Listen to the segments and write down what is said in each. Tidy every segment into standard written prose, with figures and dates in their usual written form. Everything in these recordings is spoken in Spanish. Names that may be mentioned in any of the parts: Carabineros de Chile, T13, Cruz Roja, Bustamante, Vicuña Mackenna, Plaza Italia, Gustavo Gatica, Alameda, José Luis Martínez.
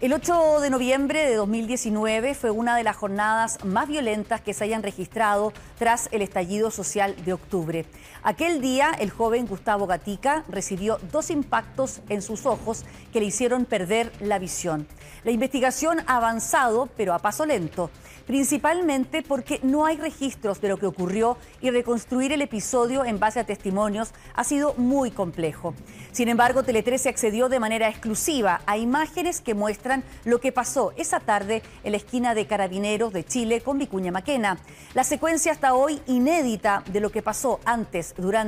El 8 de noviembre de 2019 fue una de las jornadas más violentas que se hayan registrado tras el estallido social de octubre. Aquel día, el joven Gustavo Gatica recibió dos impactos en sus ojos que le hicieron perder la visión. La investigación ha avanzado, pero a paso lento, principalmente porque no hay registros de lo que ocurrió y reconstruir el episodio en base a testimonios ha sido muy complejo. Sin embargo, T13 accedió de manera exclusiva a imágenes que muestran lo que pasó esa tarde en la esquina de Carabineros de Chile con Vicuña Mackenna. La secuencia hasta hoy inédita de lo que pasó antes, durante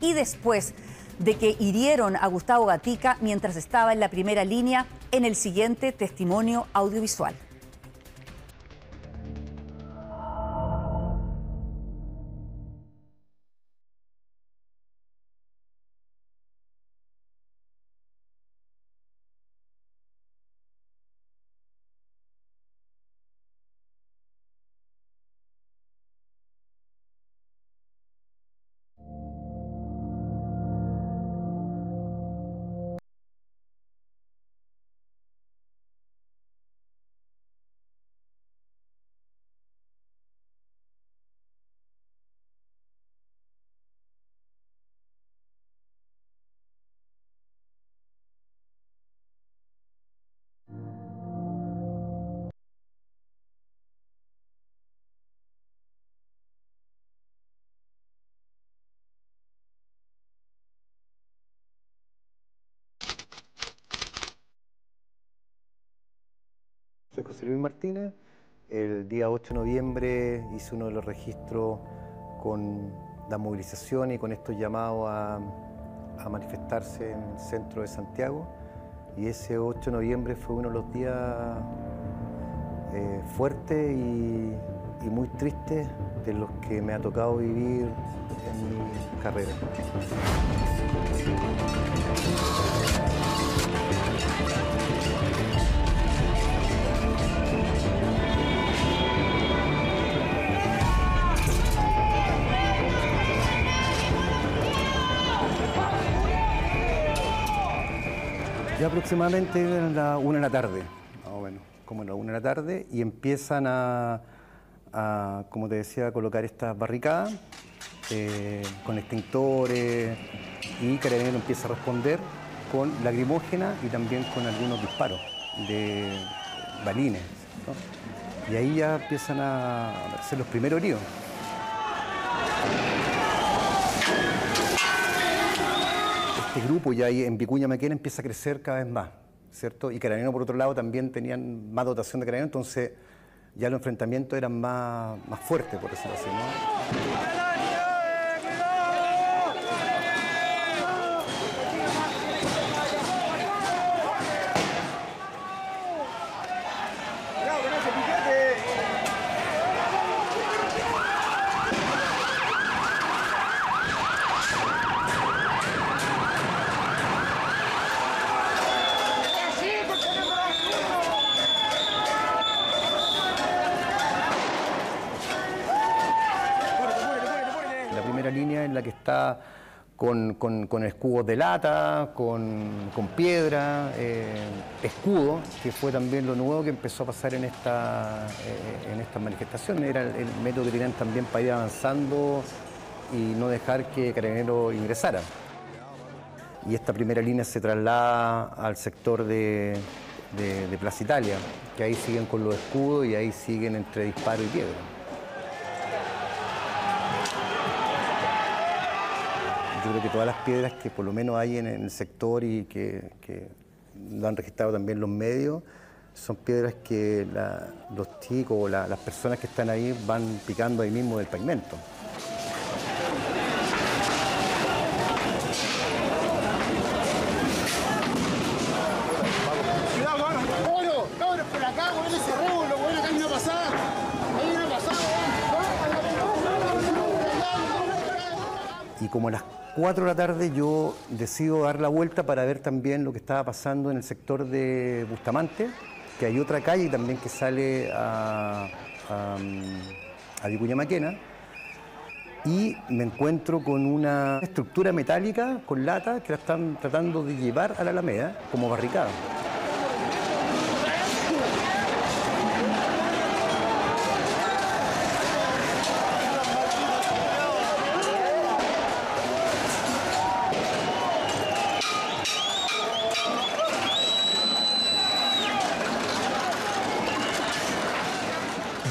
y después de que hirieron a Gustavo Gatica mientras estaba en la primera línea en el siguiente testimonio audiovisual. Soy José Luis Martínez. El día 8 de noviembre hice uno de los registros con la movilización y con estos llamados a manifestarse en el centro de Santiago. Y ese 8 de noviembre fue uno de los días fuertes y muy tristes de los que me ha tocado vivir en mi carrera. Ya aproximadamente a la 1 de la tarde, más o menos, como a la 1 de la tarde, y empiezan a como te decía, a colocar estas barricadas con extintores, y Carabinero empieza a responder con lacrimógena y también con algunos disparos de balines, ¿no? Y ahí ya empiezan a hacer los primeros heridos. Este grupo ya en Vicuña Mackenna empieza a crecer cada vez más, ¿cierto? Y Carabineros, por otro lado, también tenían más dotación de Carabineros, entonces ya los enfrentamientos eran más fuertes, por decirlo así, ¿no? Línea en la que está con escudos de lata, con piedra, escudo, que fue también lo nuevo que empezó a pasar en estas manifestaciones. Era el método que tenían también para ir avanzando y no dejar que Carabineros ingresara. Y esta primera línea se traslada al sector de Plaza Italia, que ahí siguen con los escudos y ahí siguen entre disparo y piedra. Yo creo que todas las piedras que por lo menos hay en el sector y que lo han registrado también los medios, son piedras que los chicos o las personas que están ahí van picando ahí mismo del pavimento. Y como a las 4 de la tarde yo decido dar la vuelta para ver también lo que estaba pasando en el sector de Bustamante, que hay otra calle también que sale a Vicuña Mackenna, y me encuentro con una estructura metálica con lata que la están tratando de llevar a la Alameda como barricada.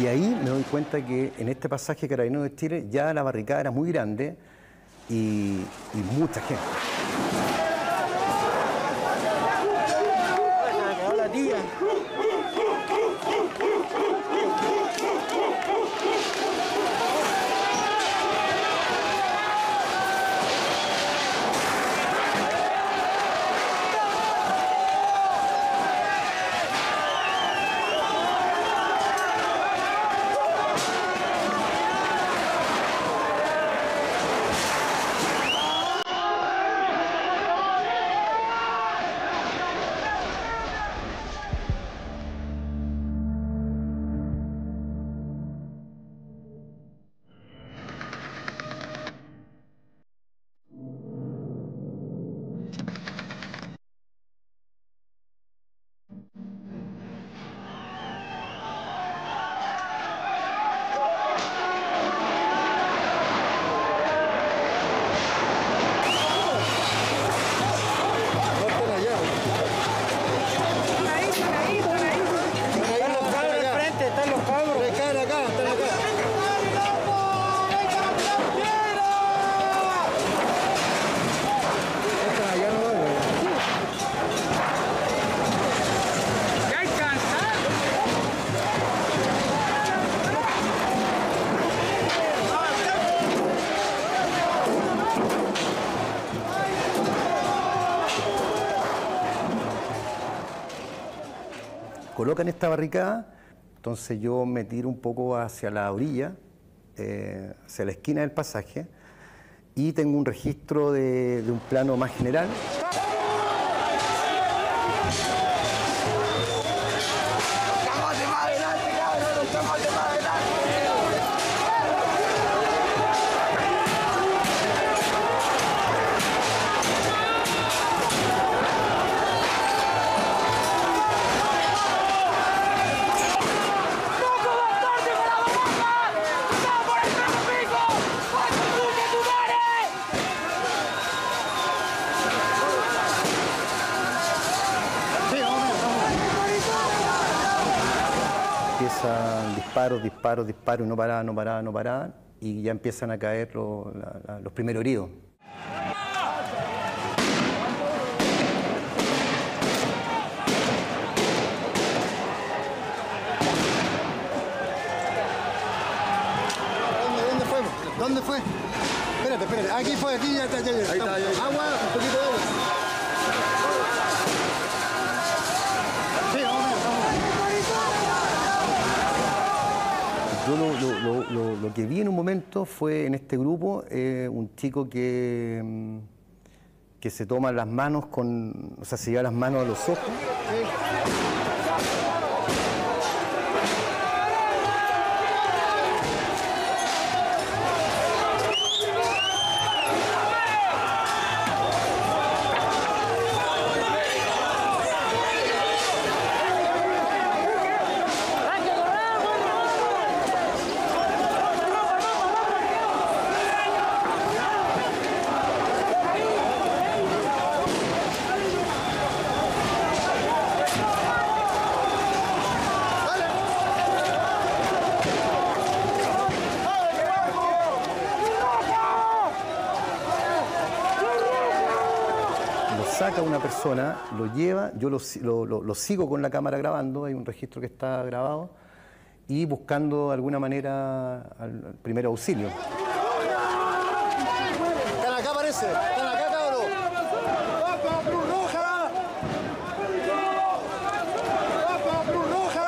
Y ahí me doy cuenta que en este pasaje Carabineros de Chile ya la barricada era muy grande y mucha gente. Colocan esta barricada, entonces yo me tiro un poco hacia la orilla, hacia la esquina del pasaje, y tengo un registro de un plano más general. Disparos, y no paraban, y ya empiezan a caer los primeros heridos. ¿Dónde fue? Espérate, aquí fue, aquí ya está, ya. Agua, un poquito de agua. Yo lo que vi en un momento fue en este grupo un chico que se toma las manos con... O sea, se lleva las manos a los ojos. Saca una persona, lo lleva, yo lo sigo con la cámara grabando, hay un registro que está grabado, y buscando de alguna manera al primer auxilio. ¡Están acá, parece! ¡Están acá, cabrón! ¡Vamos, Cruz Roja! ¡Vamos, Cruz Roja!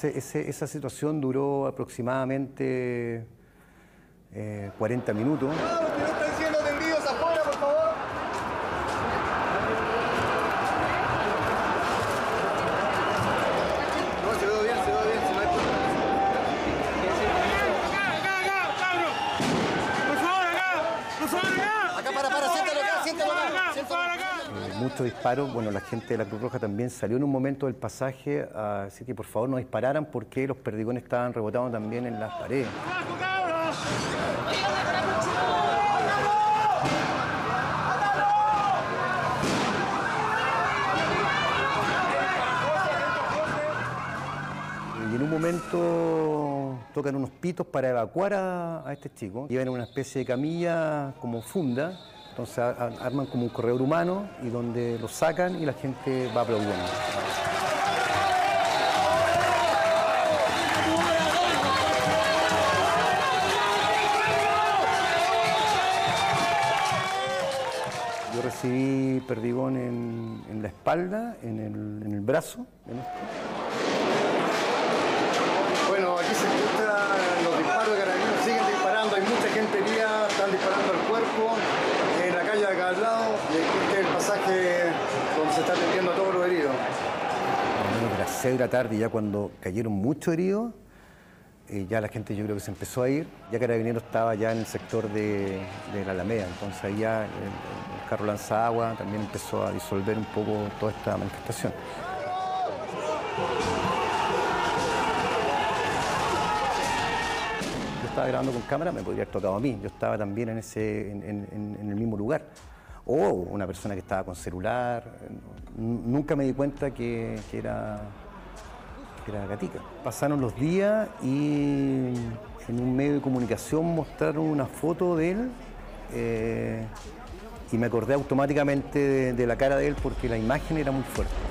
Esa situación duró aproximadamente 40 minutos. ¡Acá! ¡Por favor, acá! muchos disparos. Bueno, la gente de la Cruz Roja también salió en un momento del pasaje a decir que por favor no dispararan porque los perdigones estaban rebotados también en las paredes. Y en un momento tocan unos pitos para evacuar a este chico. Llevan una especie de camilla como funda, entonces arman como un corredor humano y donde lo sacan y la gente va aplaudiendo. Yo recibí perdigón en la espalda, en el brazo. Bueno, aquí se muestra los disparos de Carabineros, siguen disparando, hay mucha gente herida, están disparando al cuerpo, en la calle de acá al lado, y aquí es el pasaje donde se está atendiendo a todos los heridos. A las 6 de la tarde, ya cuando cayeron muchos heridos, ya la gente yo creo que se empezó a ir, ya Carabineros estaba ya en el sector de la Alameda, entonces ahí ya el carro lanzagua también empezó a disolver un poco toda esta manifestación. Estaba grabando con cámara, me podría haber tocado a mí. Yo estaba también en el mismo lugar. O una persona que estaba con celular. Nunca me di cuenta que era Gatica. Pasaron los días y en un medio de comunicación mostraron una foto de él y me acordé automáticamente de la cara de él porque la imagen era muy fuerte.